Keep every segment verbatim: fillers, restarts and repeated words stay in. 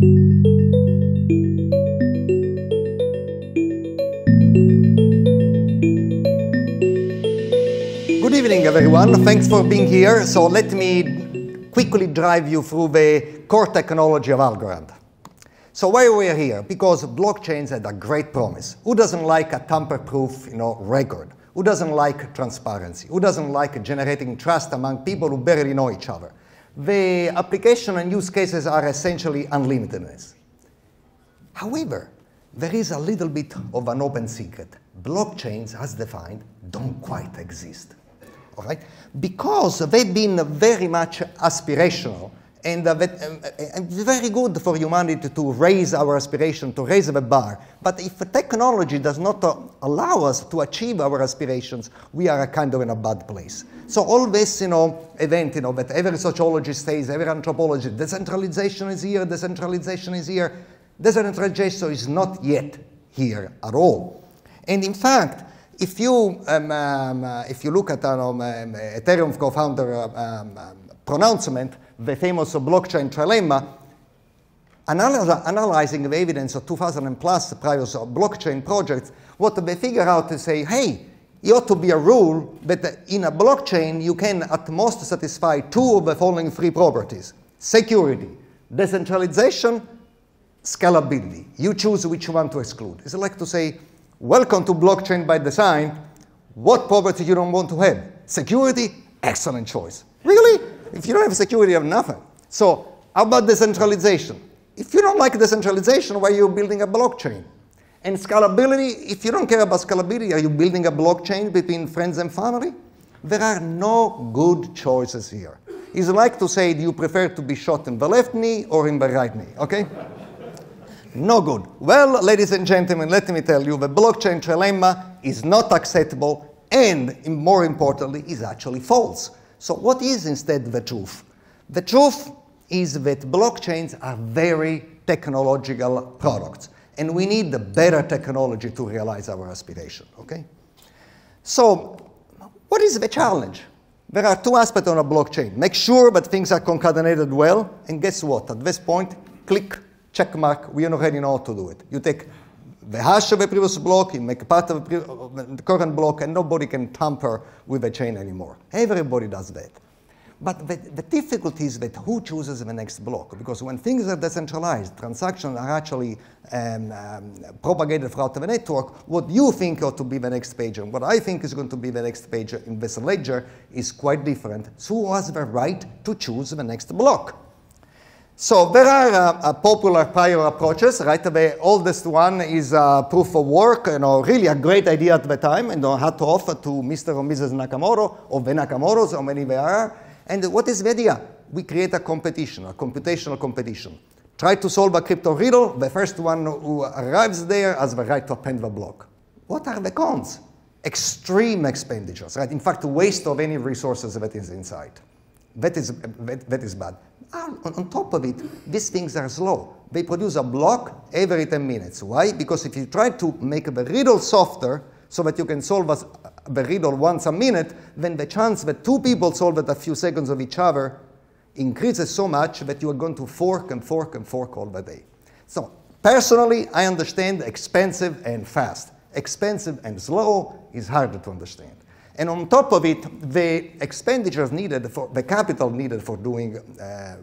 Good evening, everyone. Thanks for being here. So let me quickly drive you through the core technology of Algorand. So why we are here? Because blockchains had a great promise. Who doesn't like a tamper-proof, you know, record? Who doesn't like transparency? Who doesn't like generating trust among people who barely know each other? The application and use cases are essentially unlimitedness. However, there is a little bit of an open secret. Blockchains, as defined, don't quite exist. All right? Because they've been very much aspirational and uh, that, uh, uh, very good for humanity to raise our aspiration, to raise the bar. But if technology does not uh, allow us to achieve our aspirations, we are kind of in a bad place. So all this, you know, event, you know, that every sociologist says, every anthropologist, decentralization is here, decentralization is here. Decentralization is not yet here at all. And in fact, if you, um, um, uh, if you look at um, um, Ethereum co-founder uh, um, um, pronouncement, the famous blockchain trilemma, analy analyzing the evidence of two thousand plus previous blockchain projects, what they figure out is say, hey, it ought to be a rule that in a blockchain you can at most satisfy two of the following three properties: security, decentralization, scalability. You choose which one to exclude. It's like to say, welcome to blockchain by design. What property you don't want to have? Security, excellent choice. Really? If you don't have security, you have nothing. So how about decentralization? If you don't like decentralization, why are you building a blockchain? And scalability, if you don't care about scalability, are you building a blockchain between friends and family? There are no good choices here. It's like to say, do you prefer to be shot in the left knee or in the right knee, okay? No good. Well, ladies and gentlemen, let me tell you, the blockchain trilemma is not acceptable and, more importantly, is actually false. So what is instead the truth? The truth is that blockchains are very technological products, and we need the better technology to realize our aspiration, okay? So what is the challenge? There are two aspects on a blockchain. Make sure that things are concatenated well, and guess what? At this point, click, check mark, we already know how to do it. You take the hash of the previous block, you make part of the current block, and nobody can tamper with the chain anymore. Everybody does that. But the, the difficulty is that who chooses the next block? Because when things are decentralized, transactions are actually um, um, propagated throughout the network, what you think ought to be the next page and what I think is going to be the next page in this ledger is quite different. So who has the right to choose the next block? So there are uh, popular prior approaches, right? The oldest one is uh, proof of work, you know, really a great idea at the time, and you know, hat off to Mister or Missus Nakamoto, or the Nakamotos, how many there are. And what is the idea? We create a competition, a computational competition. Try to solve a crypto riddle, the first one who arrives there has the right to append the block. What are the cons? Extreme expenditures, right? In fact, waste of any resources that is inside. That is, that, that is bad. And on top of it, these things are slow. They produce a block every ten minutes. Why? Because if you try to make the riddle softer so that you can solve the riddle once a minute, then the chance that two people solve it a few seconds of each other increases so much that you are going to fork and fork and fork all the day. So personally, I understand expensive and fast. Expensive and slow is harder to understand. And on top of it, the expenditures needed, for, the capital needed for doing, uh,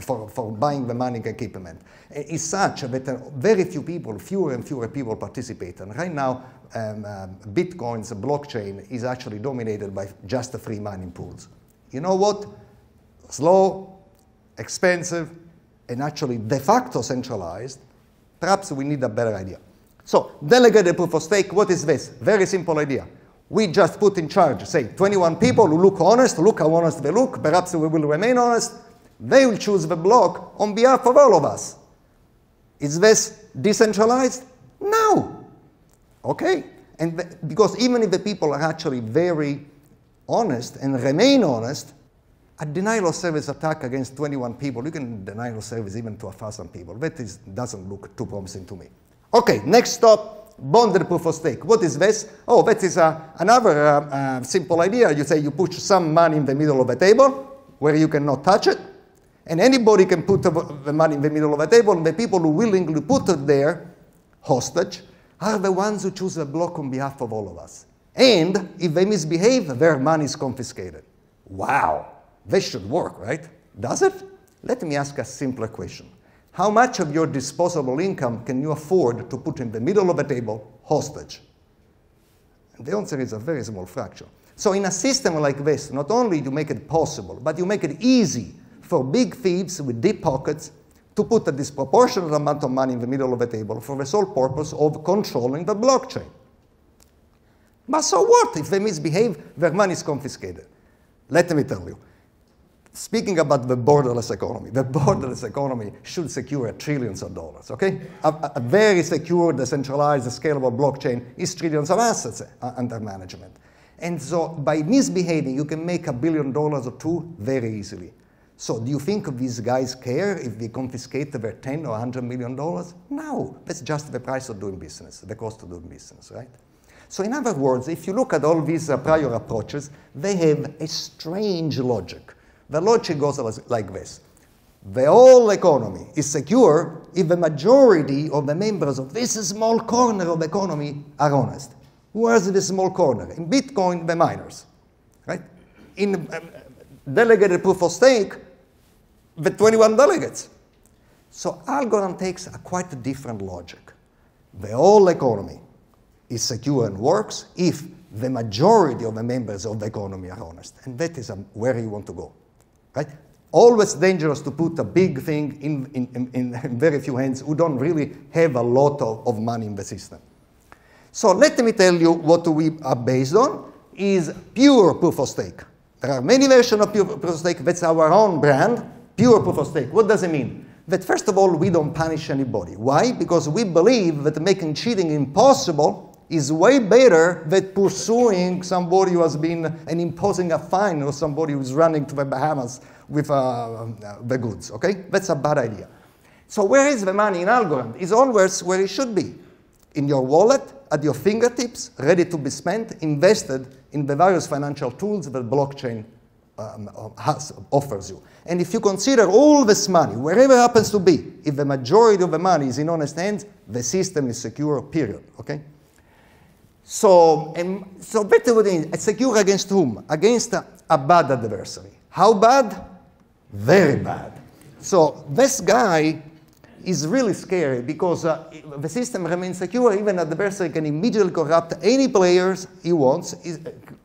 for, for buying the mining equipment is such that very few people, fewer and fewer people participate. And right now, um, uh, Bitcoin's blockchain is actually dominated by just the free mining pools. You know what? Slow, expensive, and actually de facto centralized. Perhaps we need a better idea. So, delegated proof of stake, what is this? Very simple idea. We just put in charge, say, twenty-one people who look honest, look how honest they look, perhaps we will remain honest. They will choose the block on behalf of all of us. Is this decentralized? No. Okay? And the, because even if the people are actually very honest and remain honest, a denial of service attack against twenty-one people, you can deny of service even to a thousand people. That is, doesn't look too promising to me. Okay, next stop. Bonded proof of stake. What is this? Oh, that is uh, another uh, uh, simple idea. You say you put some money in the middle of a table where you cannot touch it. And anybody can put the money in the middle of a table, and the people who willingly put it there, hostage, are the ones who choose a block on behalf of all of us. And if they misbehave, their money is confiscated. Wow, this should work, right? Does it? Let me ask a simpler question. How much of your disposable income can you afford to put in the middle of a table, hostage? And the answer is a very small fraction. So in a system like this, not only do you make it possible, but you make it easy for big thieves with deep pockets to put a disproportionate amount of money in the middle of a table for the sole purpose of controlling the blockchain. But so what? If they misbehave, their money is confiscated. Let me tell you. Speaking about the borderless economy, the borderless economy should secure trillions of dollars, okay? A, a very secure, decentralized, scalable blockchain is trillions of assets under management. And so by misbehaving, you can make a billion dollars or two very easily. So do you think these guys care if they confiscate their ten or a hundred million dollars? No, that's just the price of doing business, the cost of doing business, right? So in other words, if you look at all these uh, prior approaches, they have a strange logic. The logic goes like this. The whole economy is secure if the majority of the members of this small corner of the economy are honest. Who are this small corner? In Bitcoin, the miners, right? In uh, delegated proof of stake, the twenty-one delegates. So Algorand takes a quite different logic. The whole economy is secure and works if the majority of the members of the economy are honest. And that is um, where you want to go. Right? Always dangerous to put a big thing in, in, in, in very few hands who don't really have a lot of, of money in the system. So let me tell you what we are based on is pure proof of stake. There are many versions of pure proof of stake. That's our own brand, pure proof of stake. What does it mean? That first of all, we don't punish anybody. Why? Because we believe that making cheating impossible is way better than pursuing somebody who has been and imposing a fine or somebody who's running to the Bahamas with uh, the goods, okay? That's a bad idea. So where is the money in Algorand? It's always where it should be. In your wallet, at your fingertips, ready to be spent, invested in the various financial tools that blockchain um, has, offers you. And if you consider all this money, wherever it happens to be, if the majority of the money is in honest hands, the system is secure, period, okay? So, and so better within, secure against whom? Against a, a bad adversary. How bad? Very bad. So this guy is really scary because uh, the system remains secure. Even an adversary can immediately corrupt any players he wants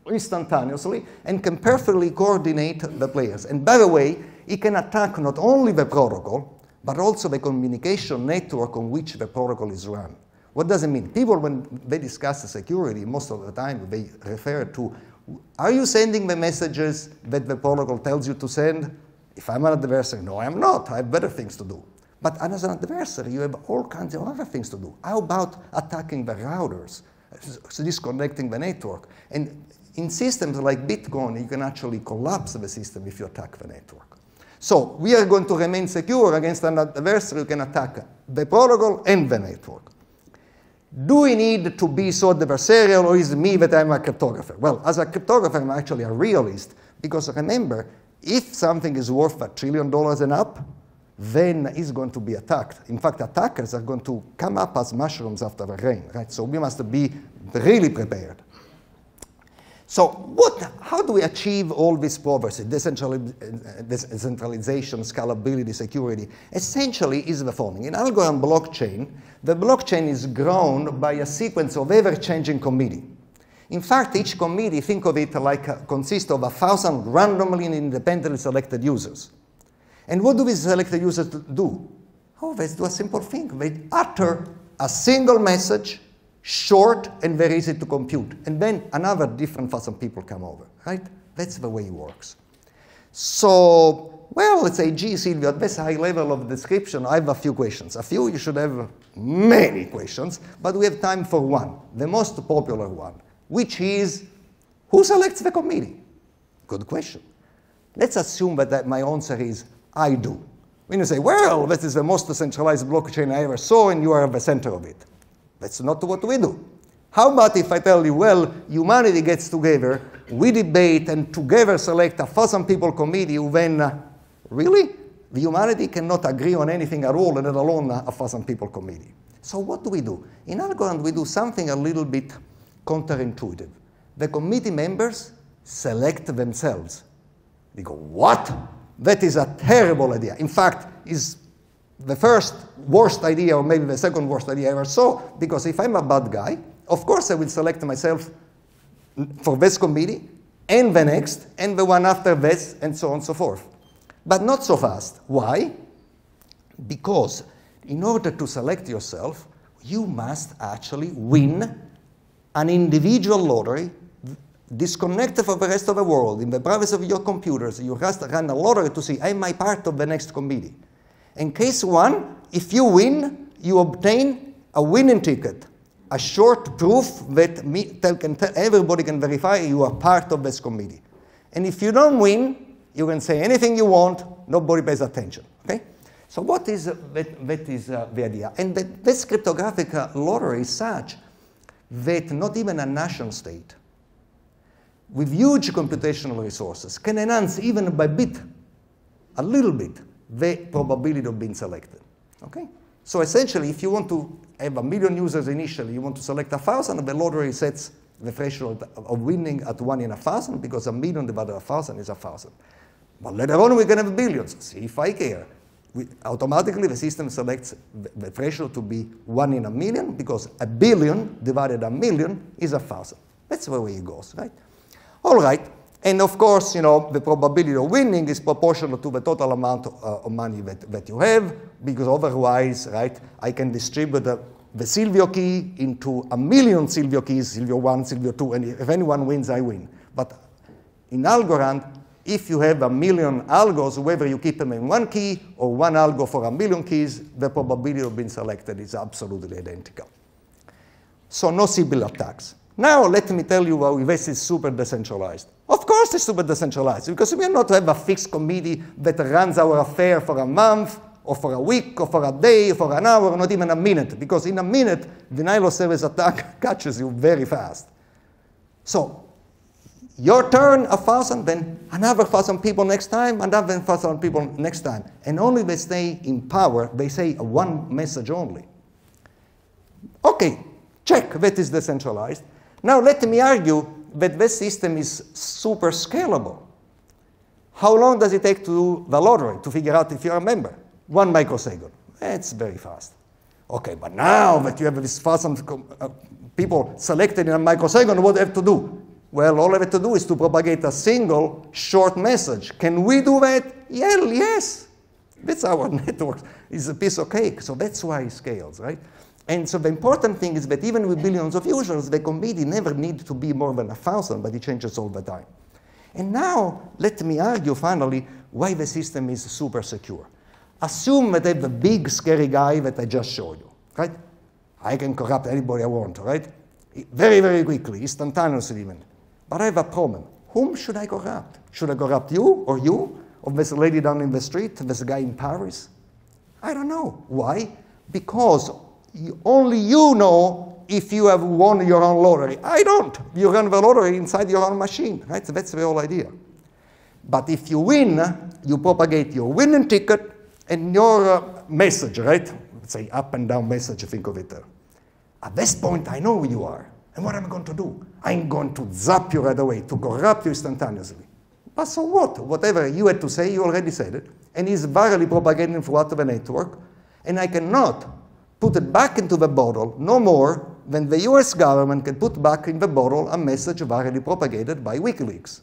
instantaneously and can perfectly coordinate the players. And by the way, he can attack not only the protocol, but also the communication network on which the protocol is run. What does it mean? People, when they discuss security, most of the time they refer to, are you sending the messages that the protocol tells you to send? If I'm an adversary, no, I'm not. I have better things to do. But as an adversary, you have all kinds of other things to do. How about attacking the routers, disconnecting the network? And in systems like Bitcoin, you can actually collapse the system if you attack the network. So we are going to remain secure against an adversary who can attack the protocol and the network. Do we need to be so adversarial, or is it me that I'm a cryptographer? Well, as a cryptographer, I'm actually a realist, because remember, if something is worth a trillion dollars and up, then it's going to be attacked. In fact, attackers are going to come up as mushrooms after the rain, right? So we must be really prepared. So what, how do we achieve all this progress, decentralization, scalability, security? Essentially is the following. In Algorand blockchain, the blockchain is grown by a sequence of ever-changing committee. In fact, each committee, think of it like a, consists of a thousand randomly and independently selected users. And what do these selected users do? Oh, they do a simple thing. They utter a single message, short and very easy to compute. And then another different thousand people come over, right? That's the way it works. So, well, let's say, gee, Silvio, at this high level of description, I have a few questions. A few, you should have many questions, but we have time for one, the most popular one, which is, who selects the committee? Good question. Let's assume that, that my answer is, I do. When you say, well, this is the most decentralized blockchain I ever saw, and you are at the center of it. That's not what we do. How about if I tell you, well, humanity gets together, we debate, and together select a thousand people committee who then, uh, really? the humanity cannot agree on anything at all, let alone a thousand people committee. So what do we do? In Algorand, we do something a little bit counterintuitive. The committee members select themselves. They go, what? That is a terrible idea. In fact, it's the first worst idea, or maybe the second worst idea I ever saw, because if I'm a bad guy, of course I will select myself for this committee, and the next, and the one after this, and so on and so forth. But not so fast. Why? Because in order to select yourself, you must actually win an individual lottery, disconnected from the rest of the world, in the privacy of your computers. You just run a lottery to see, am I part of the next committee? In case one, if you win, you obtain a winning ticket, a short proof that me, tell, can tell, everybody can verify you are part of this committee. And if you don't win, you can say anything you want, nobody pays attention. Okay? So what is, uh, that, that is uh, the idea. And that this cryptographic uh, lottery is such that not even a nation state with huge computational resources can enhance even by bit, a little bit, the probability of being selected. Okay? So essentially, if you want to have a million users initially, you want to select a thousand, the lottery sets the threshold of winning at one in a thousand, because a million divided by a thousand is a thousand. But later on, we can have billions. See if I care. We, automatically, the system selects the, the threshold to be one in a million, because a billion divided by a million is a thousand. That's the way it goes, right? All right. And of course, you know, the probability of winning is proportional to the total amount of, uh, of money that, that you have, because otherwise, right, I can distribute the, the Silvio key into a million Silvio keys, Silvio one, Silvio two, and if anyone wins, I win. But in Algorand, if you have a million algos, whether you keep them in one key or one algo for a million keys, the probability of being selected is absolutely identical. So no similar attacks. Now let me tell you why this is super decentralized. Of course it's super decentralized, because we are not to have a fixed committee that runs our affair for a month, or for a week, or for a day, or for an hour, or not even a minute, because in a minute, denial of service attack catches you very fast. So, your turn, a thousand, then another thousand people next time, another thousand people next time. And only they stay in power, they say one message only. Okay, check, that is decentralized. Now let me argue that this system is super scalable. How long does it take to do the lottery, to figure out if you're a member? One microsecond. That's very fast. Okay, but now that you have this thousand people selected in a microsecond, what do you have to do? Well, all I have to do is to propagate a single short message. Can we do that? Hell, yes. That's our network. It's a piece of cake. So that's why it scales, right? And so the important thing is that even with billions of users, the committee never needs to be more than a thousand, but it changes all the time. And now, let me argue finally why the system is super secure. Assume that I have the big scary guy that I just showed you, right? I can corrupt anybody I want, right? Very, very quickly, instantaneously even. But I have a problem. Whom should I corrupt? Should I corrupt you, or you, or this lady down in the street, this guy in Paris? I don't know. Why? Because You, only you know if you have won your own lottery. I don't. You run the lottery inside your own machine, right? So that's the whole idea. But if you win, you propagate your winning ticket and your uh, message, right? Let's say up and down message, think of it. Uh, at this point, I know who you are. And what am I going to do? I'm going to zap you right away, to corrupt you instantaneously. But so what? Whatever you had to say, you already said it. And it's virally propagating throughout the network. And I cannot put it back into the bottle, no more than the U S government can put back in the bottle a message virally propagated by WikiLeaks.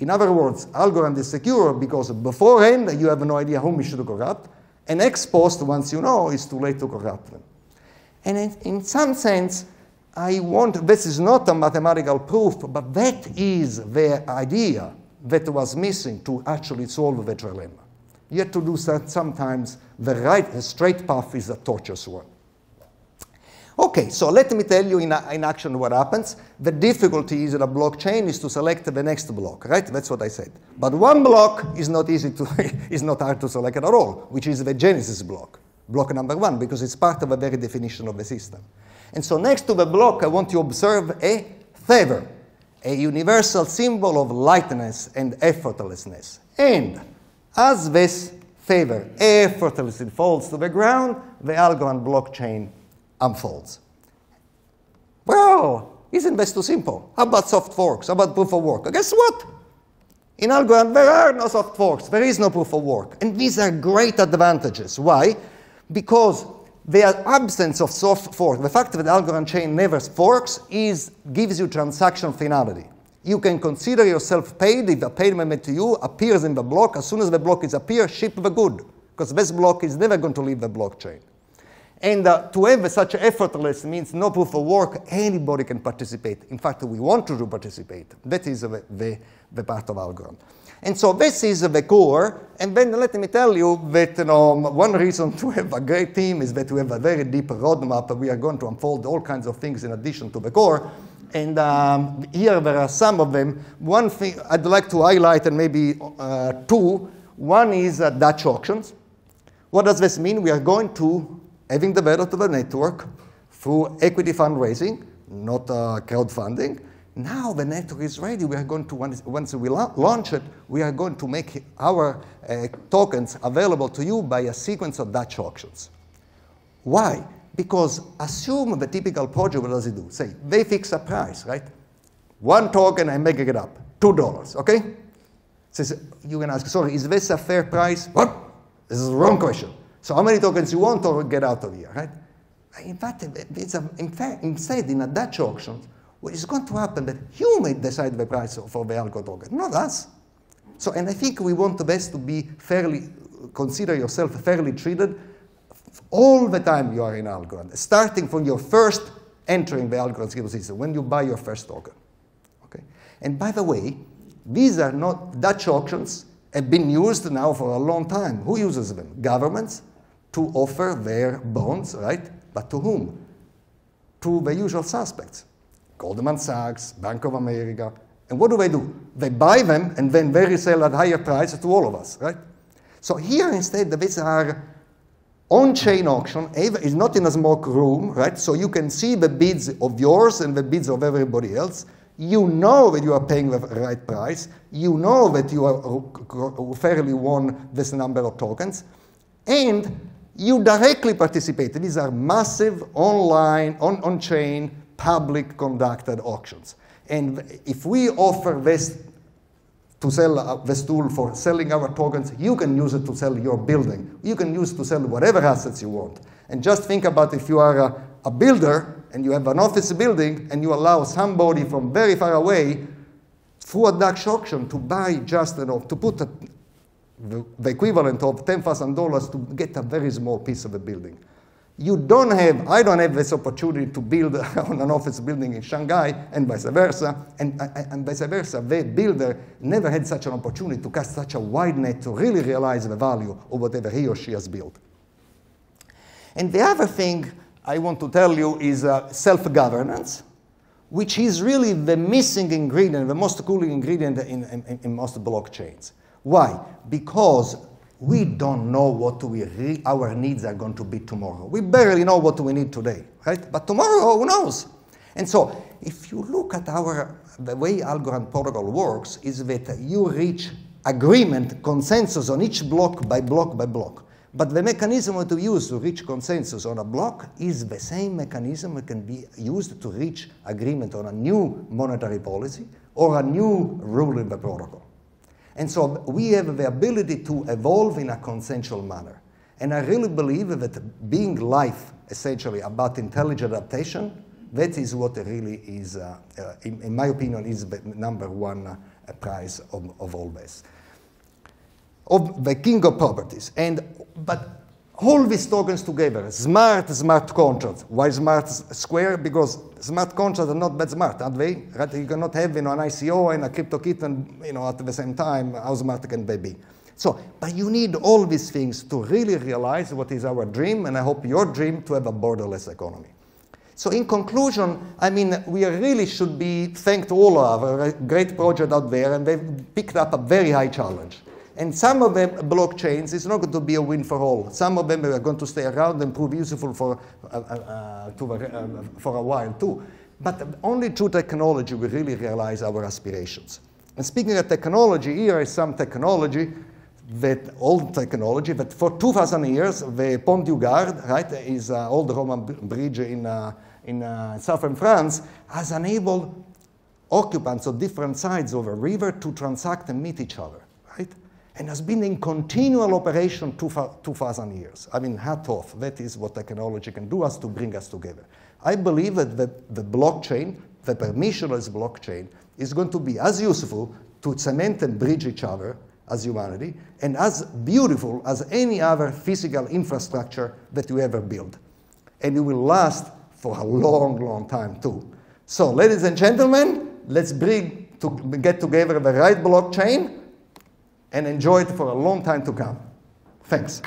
In other words, Algorand is secure because beforehand you have no idea whom you should corrupt, and ex post, once you know, it's too late to corrupt them. And in, in some sense, I want, this is not a mathematical proof, but that is the idea that was missing to actually solve the dilemma. You have to do that sometimes. The right, the straight path is a tortuous one. Okay, so let me tell you in, in action what happens. The difficulty is in a blockchain is to select the next block, right? That's what I said. But one block is not easy to, is not hard to select at all, which is the genesis block, block number one, because it's part of the very definition of the system. And so next to the block, I want you to observe a feather, a universal symbol of lightness and effortlessness. And as this favor effortlessly falls to the ground, the Algorand blockchain unfolds. Well, isn't this too simple? How about soft forks? How about proof of work? Guess what? In Algorand, there are no soft forks. There is no proof of work. And these are great advantages. Why? Because the absence of soft fork, the fact that the Algorand chain never forks, is, gives you transactional finality. You can consider yourself paid if a payment made to you appears in the block. As soon as the block is appeared, ship the good, because this block is never going to leave the blockchain. And uh, to have such effortless means no proof of work, anybody can participate. In fact, we want you to participate. That is the, the, the part of Algorand. And so this is the core. And then let me tell you that you know, one reason to have a great team is that we have a very deep roadmap. We are going to unfold all kinds of things in addition to the core. And um, here there are some of them. One thing I'd like to highlight, and maybe uh, two. One is uh, Dutch auctions. What does this mean? We are going to, having developed the network through equity fundraising, not uh, crowdfunding, now the network is ready. We are going to, once, once we la launch it, we are going to make our uh, tokens available to you by a sequence of Dutch auctions. Why? Because assume the typical project, what does it do? Say, they fix a price, right? One token, I'm making it up, two dollars, okay? Says, you can ask, sorry, is this a fair price? What? This is the wrong question. So how many tokens you want to get out of here, right? In fact, it's a, in fact instead in a Dutch auction, what is going to happen that you may decide the price for the Algo token, not us. So, and I think we want the best to be fairly, consider yourself fairly treated all the time you are in Algorand, starting from your first entering the Algorand ecosystem, when you buy your first token, okay? And by the way, these are not Dutch auctions, have been used now for a long time. Who uses them? Governments, to offer their bonds, right? But to whom? To the usual suspects. Goldman Sachs, Bank of America. And what do they do? They buy them and then they resell at higher price to all of us, right? So here instead, these are on-chain auction. It's not in a smoke room, right? So you can see the bids of yours and the bids of everybody else. You know that you are paying the right price. You know that you are fairly won this number of tokens. And you directly participate. These are massive online, on, on-chain, public conducted auctions. And if we offer this to sell uh, this tool for selling our tokens, you can use it to sell your building. You can use it to sell whatever assets you want. And just think about if you are a, a builder and you have an office building and you allow somebody from very far away through a Dutch auction to buy just you know, to put a, the, the equivalent of ten thousand dollars to get a very small piece of a building. You don't have, I don't have this opportunity to build on an office building in Shanghai and vice versa, and, and vice versa. The builder never had such an opportunity to cast such a wide net to really realize the value of whatever he or she has built. And the other thing I want to tell you is uh, self-governance, which is really the missing ingredient, the most cooling ingredient in, in, in most blockchains. Why? Because we don't know what we re our needs are going to be tomorrow. We barely know what we need today, right? But tomorrow, who knows? And so, if you look at our, the way Algorand Protocol works, is that you reach agreement, consensus on each block by block by block. But the mechanism that we use to reach consensus on a block is the same mechanism that can be used to reach agreement on a new monetary policy or a new rule in the protocol. And so we have the ability to evolve in a consensual manner. And I really believe that being life, essentially, about intelligent adaptation, that is what really is, uh, uh, in, in my opinion, is the number one uh, prize of, of all this. Of the king of properties. And, but all these tokens together, smart, smart contracts. Why smart square? Because smart contracts are not that smart, aren't they? Right? You cannot have you know, an I C O and a CryptoKitten you know, at the same time. How smart can they be? So, but you need all these things to really realize what is our dream, and I hope your dream, to have a borderless economy. So in conclusion, I mean, we really should be thanked all of our great project out there, and they've picked up a very high challenge. And some of the blockchains, it's not going to be a win for all. Some of them are going to stay around and prove useful for, uh, uh, to, uh, for a while too. But only through technology we really realize our aspirations. And speaking of technology, here is some technology that old technology that for two thousand years, the Pont du Gard, right, is an old Roman bridge in, uh, in uh, southern France, has enabled occupants of different sides of a river to transact and meet each other, right? And has been in continual operation two thousand years. I mean, hat off, that is what technology can do us to bring us together. I believe that the, the blockchain, the permissionless blockchain, is going to be as useful to cement and bridge each other as humanity, and as beautiful as any other physical infrastructure that you ever build. And it will last for a long, long time too. So, ladies and gentlemen, let's bring to get together the right blockchain and enjoy it for a long time to come. Thanks.